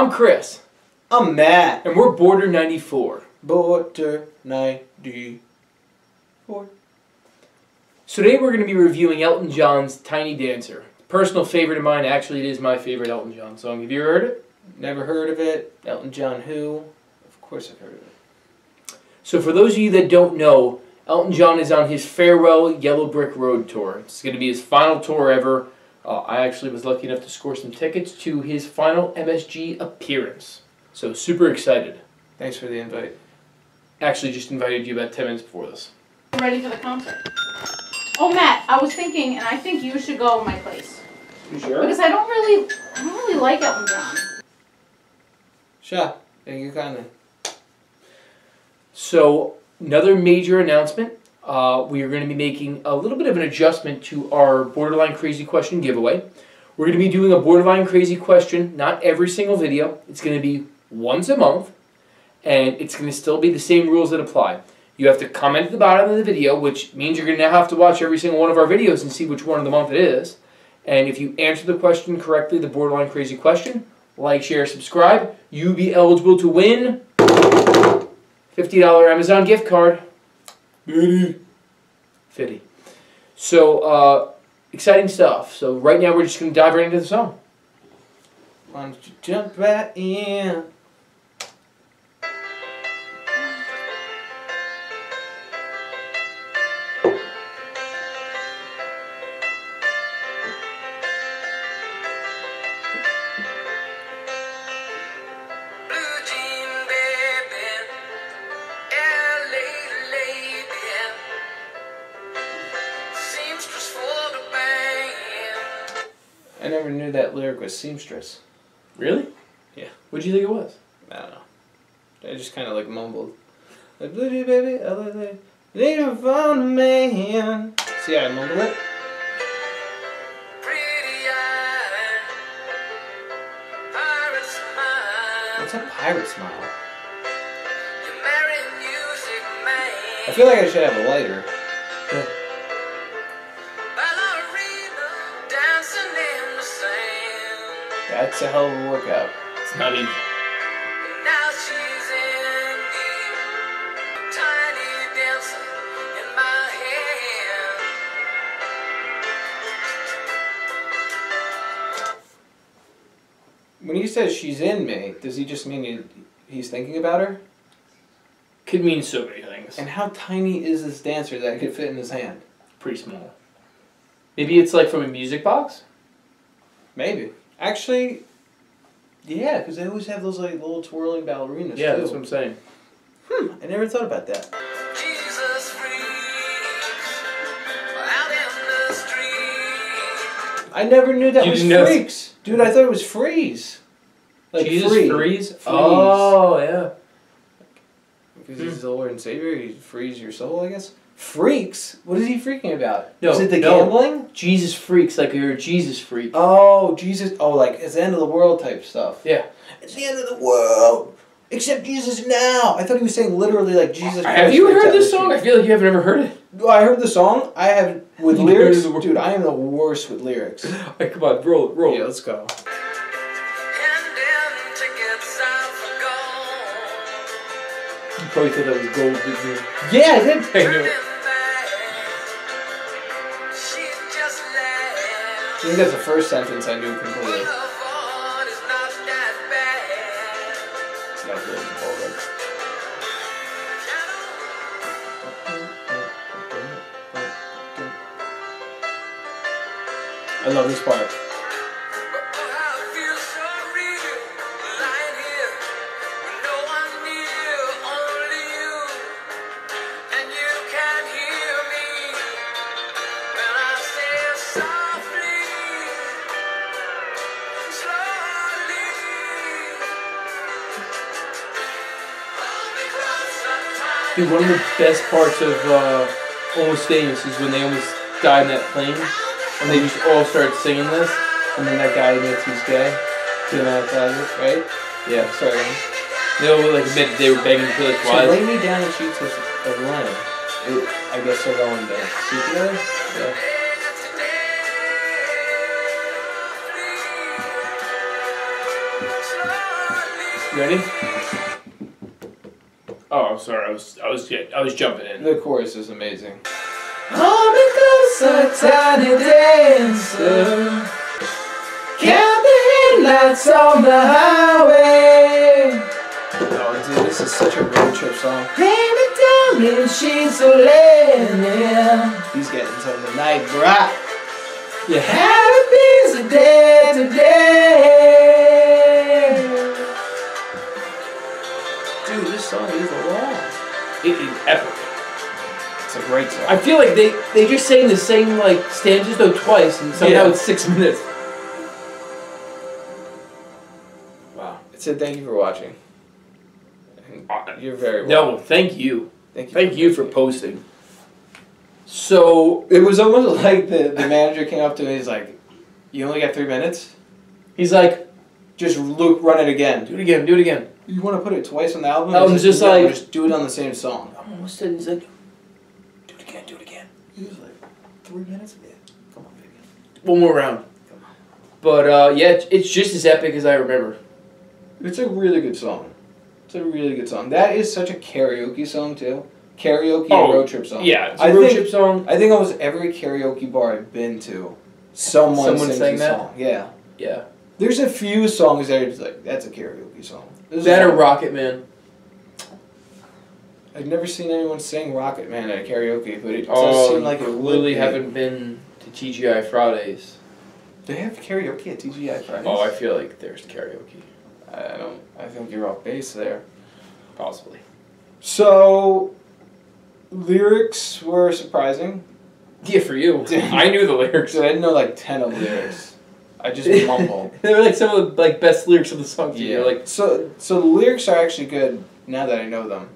I'm Chris. I'm Matt. And we're Border 94. Border 94. So today we're going to be reviewing Elton John's Tiny Dancer. Personal favorite of mine. Actually, it is my favorite Elton John song. Have you heard it? Never heard of it. Elton John who? Of course I've heard of it. So for those of you that don't know, Elton John is on his Farewell Yellow Brick Road tour. It's going to be his final tour ever. I actually was lucky enough to score some tickets to his final MSG appearance. So super excited. Thanks for the invite. Actually just invited you about 10 minutes before this. I'm ready for the concert. Oh Matt, I was thinking, and I think you should go in my place. You sure? Because I don't really like Elton John. Sure. Thank you kindly. So another major announcement. We are going to be making a little bit of an adjustment to our Borderline Crazy Question giveaway. We're going to be doing a Borderline Crazy Question, not every single video. It's going to be once a month, and it's going to still be the same rules that apply. You have to comment at the bottom of the video, which means you're going to have to watch every single one of our videos and see which one of the month it is. And if you answer the question correctly, the Borderline Crazy Question, like, share, subscribe, you'll be eligible to win $50 Amazon gift card. 50. So, exciting stuff. So right now we're just going to dive right into the song. Why don't you jump right in? I never knew that lyric was seamstress. Really? Yeah. What do you think it was? I don't know. I just kind of like mumbled. Like, blue baby, I love it. They don't found man. See how I mumbled it? Pretty eye, pirate smile. What's a pirate smile? You're married music man. I feel like I should have a lighter. That's a hell of a workout. It's not easy. Now she's in me, tiny dancer in my hand. When he says she's in me, does he just mean he's thinking about her? Could mean so many things. And how tiny is this dancer that it could fit in his hand? Pretty small. Maybe it's like from a music box? Maybe. Actually, yeah, because they always have those like little twirling ballerinas. Yeah, too. That's what I'm saying. I never thought about that. Jesus freaks out in the street. I never knew that was freaks, dude. I thought it was freeze. Like Jesus freeze. Oh yeah. Because he's the Lord and Savior, he frees your soul, I guess. Freaks? What is he freaking about? No, is it the gambling? Jesus freaks, like you're a Jesus freak. Oh, Jesus. Oh, like it's the end of the world type stuff. Yeah. It's the end of the world. Except Jesus now. I thought he was saying literally like Jesus. Have you heard this song? I feel like you haven't ever heard it. I heard the song. I have with lyrics. Dude, I am the worst with lyrics. All right, come on, roll. Yeah, let's go. You probably thought that was gold, didn't you? Yeah, I did. I knew it. I think that's the first sentence I knew completely. It's not really important. I love this part. Dude, one of the best parts of Almost Famous is when they almost died in that plane, and they just all started singing this, and then that guy admits he's gay. Right? Yeah, sorry. They all like admitted they were begging for like wives. So lay me down and cheat with a lion. I guess they're going to sleep together. Yeah. You ready? Oh, I'm sorry. I was jumping in. The chorus is amazing. Hold me closer, tiny dancer. Count the headlights on the highway. Oh, dude, this is such a road trip song. Hand me down and she's so lame. He's getting to the night bright. You had a busy day today. Dude, this song is long. It is epic. It's a great song. I feel like they just sang the same like stanzas though twice, and somehow it's 6 minutes. Wow. It said thank you for watching. You're very welcome. No, thank you. Thank you. Thank you for posting. So it was almost like the manager came up to me. He's like, "You only got 3 minutes." He's like, "Just loop, run it again. Do it again. Do it again." You want to put it twice on the album? I was just like, "Just do it on the same song." I almost did. He's like, "Do it again. Do it again." He was like, 3 minutes again. Come on, baby. One more round. Come on. But yeah, it's just as epic as I remember. It's a really good song. It's a really good song. That is such a karaoke song too. Karaoke and road trip song. Yeah, it's a road trip song. I think almost every karaoke bar I've been to, someone sings that song. Yeah. Yeah. There's a few songs that are just like, that's a karaoke song. That or Rocket Man. I've never seen anyone sing Rocket Man at a karaoke, but it does seem like it would. Really haven't been to TGI Fridays. They have karaoke at TGI Fridays? Oh, I feel like there's karaoke. I think you're off base there. Possibly. So... lyrics were surprising. Yeah, for you. I knew the lyrics. Dude, I didn't know like 10 of the lyrics. I just mumbled. They were like some of the like best lyrics of the song. Yeah. Like so the lyrics are actually good now that I know them.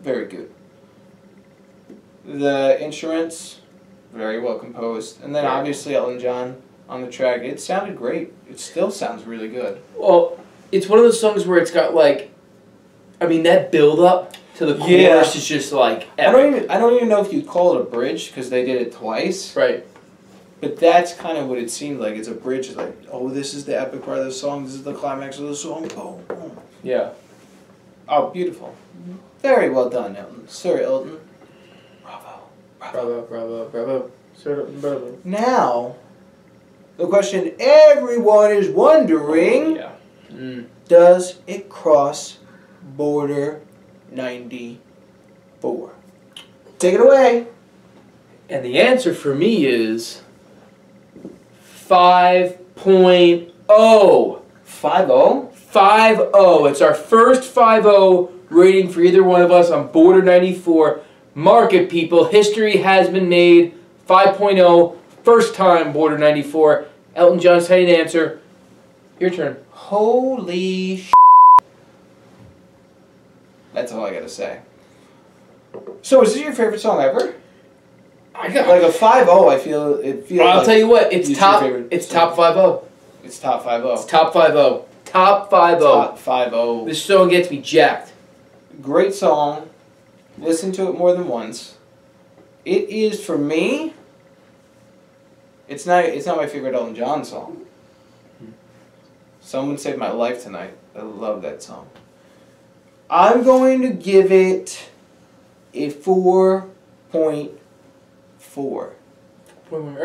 Very good. The instruments, very well composed, and then obviously Elton John on the track. It sounded great. It still sounds really good. Well, it's one of those songs where it's got like, I mean that build up. So the chorus is just like epic. I don't even know if you'd call it a bridge because they did it twice. Right. But that's kind of what it seemed like. It's a bridge. It's like, oh, this is the epic part of the song. This is the climax of the song. Boom, boom. Yeah. Oh, beautiful. Very well done, Elton. Sir Elton. Bravo. Bravo. Bravo. Bravo. Sir Elton. Bravo. Now, the question everyone is wondering: does it cross border 94. Take it away. And the answer for me is 5.0. 5.0? 5.0. It's our first 5.0 rating for either one of us on Border 94. Mark it, people. History has been made. 5.0. First time Border 94. Elton John's Tiny Dancer. Your turn. Holy shit. That's all I gotta say. So, is this your favorite song ever? I got like a 5.0. I feel it feels. Well, I'll tell you what. It's top 5.0. This song gets me jacked. Great song. Listen to it more than once. It is for me. It's not. It's not my favorite Elton John song. Someone Saved My Life Tonight. I love that song. I'm going to give it a 4.4. 4.4.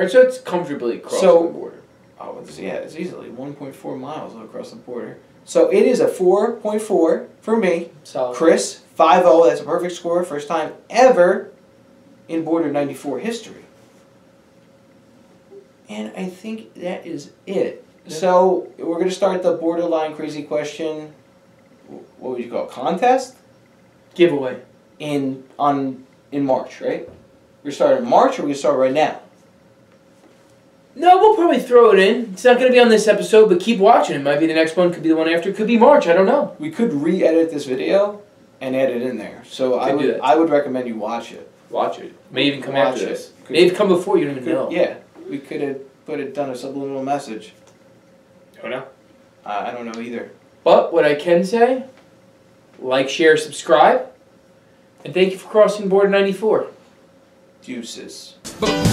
So it's comfortably across the border. Oh, it's easily 1.4 miles across the border. So it is a 4.4 for me. Solid. Chris, 5.0. That's a perfect score. First time ever in Border 94 history. And I think that is it. Yeah. So we're going to start the borderline crazy question. What would you call it? Contest? Giveaway. In March, right? We're starting in March, or we start right now? No, we'll probably throw it in. It's not going to be on this episode, but keep watching. It might be the next one, could be the one after, could be March. I don't know. We could re-edit this video and add it in there. So I would recommend you watch it. Watch it. May even come after this. May even come before. You don't even know. Yeah, we could have done a subliminal message. I don't know. I don't know either. But what I can say, like, share, subscribe, and thank you for crossing Border 94. Deuces.